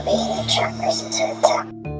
for being a track person to attack.